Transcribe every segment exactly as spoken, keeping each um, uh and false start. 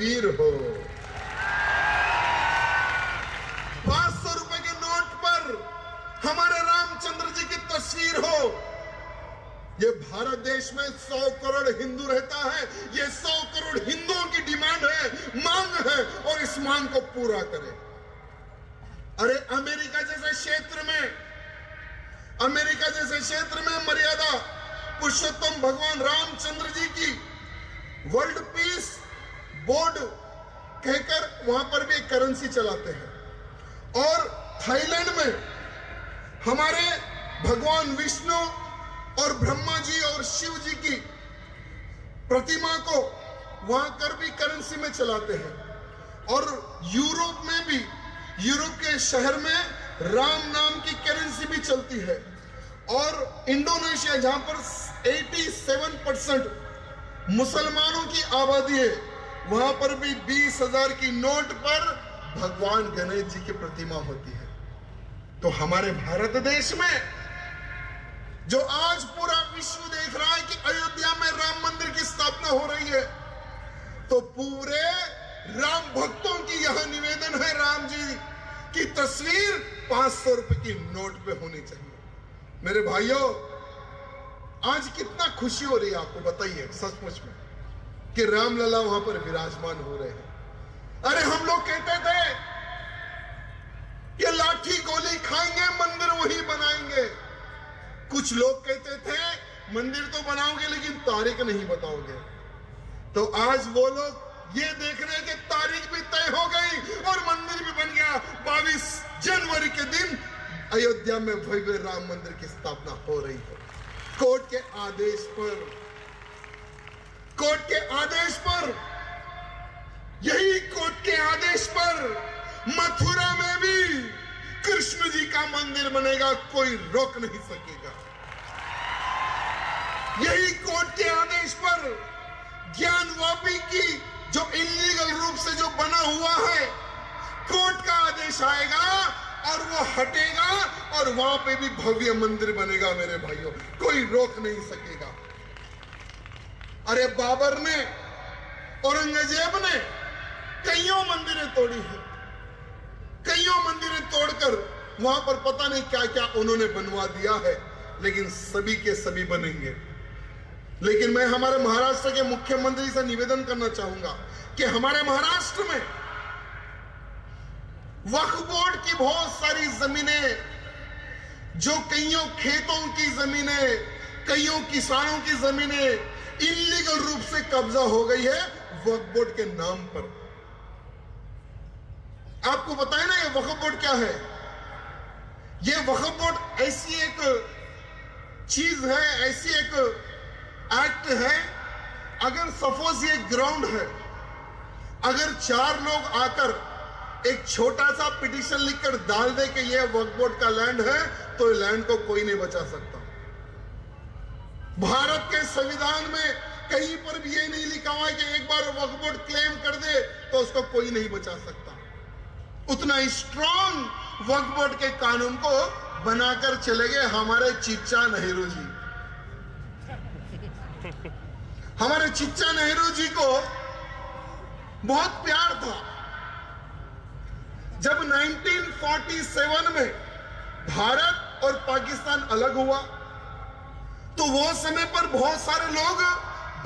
वीर हो। पांच सौ रुपए के नोट पर हमारे रामचंद्र जी की तस्वीर हो। ये भारत देश में सौ करोड़ हिंदू रहता है, ये सौ करोड़ हिंदुओं की डिमांड है, मांग है, और इस मांग को पूरा करें। अरे अमेरिका जैसे क्षेत्र में अमेरिका जैसे क्षेत्र में मर्यादा पुरुषोत्तम भगवान रामचंद्र जी की वर्ल्ड पीस बोर्ड कहकर वहां पर भी करेंसी चलाते हैं। और थाईलैंड में हमारे भगवान विष्णु और ब्रह्मा जी और शिव जी की प्रतिमा को वहां कर भी करेंसी में चलाते हैं। और यूरोप में भी, यूरोप के शहर में राम नाम की करेंसी भी चलती है। और इंडोनेशिया, जहां पर सत्तासी परसेंट मुसलमानों की आबादी है, वहां पर भी बीस हजार की नोट पर भगवान गणेश जी की प्रतिमा होती है। तो हमारे भारत देश में, जो आज पूरा विश्व देख रहा है कि अयोध्या में राम मंदिर की स्थापना हो रही है, तो पूरे राम भक्तों की यह निवेदन है, राम जी की तस्वीर पांच सौ रुपए की नोट पे होनी चाहिए। मेरे भाइयों, आज कितना खुशी हो रही है आपको बताइए सचमुच में कि रामलला वहां पर विराजमान हो रहे हैं। अरे हम लोग कहते थे कि लाठी गोली खाएंगे, मंदिर वही बनाएंगे। कुछ लोग कहते थे मंदिर तो बनाओगे लेकिन तारीख नहीं बताओगे। तो आज वो लोग ये देख रहे हैं कि तारीख भी तय हो गई और मंदिर भी बन गया। बाईस जनवरी के दिन अयोध्या में भव्य राम मंदिर की स्थापना हो रही है। कोर्ट के आदेश पर कोर्ट के आदेश पर यही कोर्ट के आदेश पर मथुरा में भी कृष्ण जी का मंदिर बनेगा, कोई रोक नहीं सकेगा। यही कोर्ट के आदेश पर ज्ञानवापी की जो इल्लीगल रूप से जो बना हुआ है, कोर्ट का आदेश आएगा और वो हटेगा और वहां पे भी भव्य मंदिर बनेगा। मेरे भाइयों, कोई रोक नहीं सकेगा। अरे बाबर ने, औरंगजेब ने कईयों मंदिरें तोड़ी है, कईयों मंदिरें तोड़कर वहां पर पता नहीं क्या क्या उन्होंने बनवा दिया है, लेकिन सभी के सभी बनेंगे। लेकिन मैं हमारे महाराष्ट्र के मुख्यमंत्री से निवेदन करना चाहूंगा कि हमारे महाराष्ट्र में वक्फ बोर्ड की बहुत सारी जमीनें, जो कईयों खेतों की जमीनें, कईयों किसानों की जमीनें इल्लीगल रूप से कब्जा हो गई है वक्फ बोर्ड के नाम पर। आपको पता है ना ये वक्फ बोर्ड क्या है? ये वक्फ बोर्ड ऐसी एक चीज है, ऐसी एक एक्ट है, अगर सपोज ये ग्राउंड है, अगर चार लोग आकर एक छोटा सा पिटिशन लिखकर डाल दे कि ये वक्फ बोर्ड का लैंड है, तो लैंड को कोई नहीं बचा सकता। भारत के संविधान में कहीं पर भी ये नहीं लिखा हुआ है कि एक बार वक्फ बोर्ड क्लेम कर दे तो उसको कोई नहीं बचा सकता। उतना स्ट्रॉन्ग वक्फ बोर्ड के कानून को बनाकर चले गए हमारे चिच्चा नेहरू जी। हमारे चिच्चा नेहरू जी को बहुत प्यार था। जब उन्नीस सौ सैंतालीस में भारत और पाकिस्तान अलग हुआ, तो वो समय पर बहुत सारे लोग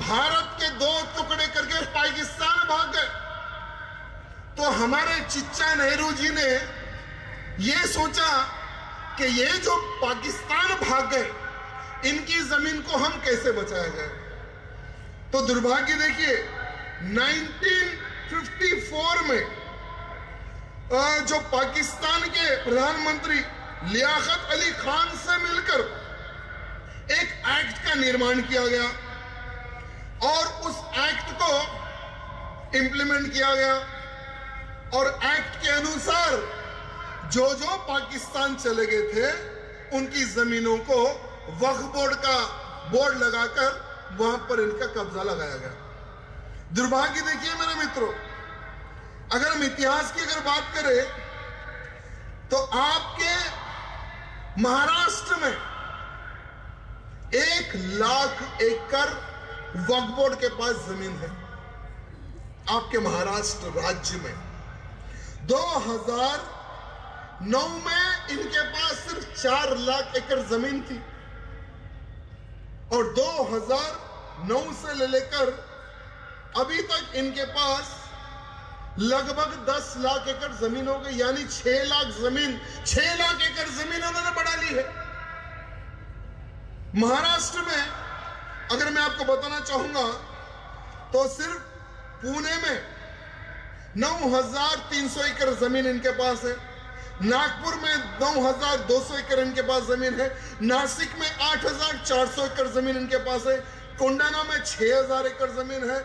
भारत के दो टुकड़े करके पाकिस्तान भाग गए। तो हमारे चिच्चा नेहरू जी ने ये सोचा कि ये जो पाकिस्तान भाग गए, इनकी जमीन को हम कैसे बचाया जाए। तो दुर्भाग्य देखिए, उन्नीस सौ चौवन में जो पाकिस्तान के प्रधानमंत्री लियाकत अली खान से मिलकर एक एक्ट का निर्माण किया गया और उस एक्ट को इंप्लीमेंट किया गया। और एक्ट के अनुसार जो जो पाकिस्तान चले गए थे, उनकी जमीनों को वक्फ बोर्ड का बोर्ड लगाकर वहां पर इनका कब्जा लगाया गया। दुर्भाग्य देखिए मेरे मित्रों, अगर हम इतिहास की अगर बात करें, तो आपके महाराष्ट्र में एक लाख एकड़ वक्फ बोर्ड के पास जमीन है। आपके महाराष्ट्र राज्य में। दो हज़ार नौ में इनके पास सिर्फ चार लाख एकड़ जमीन थी और दो हज़ार नौ से ले लेकर अभी तक इनके पास लगभग दस लाख एकड़ जमीन हो गई, यानी छह लाख जमीन छह लाख एकड़ जमीन उन्होंने बढ़ा ली है महाराष्ट्र में। अगर मैं आपको बताना चाहूंगा तो सिर्फ पुणे में नौ हज़ार तीन सौ एकड़ जमीन इनके पास है, नागपुर में नौ हज़ार दो सौ एकड़ इनके पास जमीन है, नासिक में आठ हज़ार चार सौ एकड़ जमीन इनके पास है, कोंडाना में छह हज़ार एकड़ जमीन है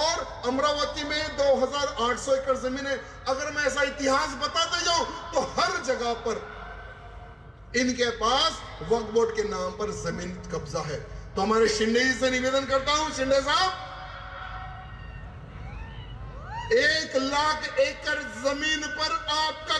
और अमरावती में दो हज़ार आठ सौ एकड़ जमीन है। अगर मैं ऐसा इतिहास बताते जाऊं तो हर जगह पर इनके पास वक्फ बोर्ड के नाम पर जमीन कब्जा है। तो हमारे शिंदे जी से निवेदन करता हूं, शिंदे साहब, एक लाख एकड़ जमीन पर आपका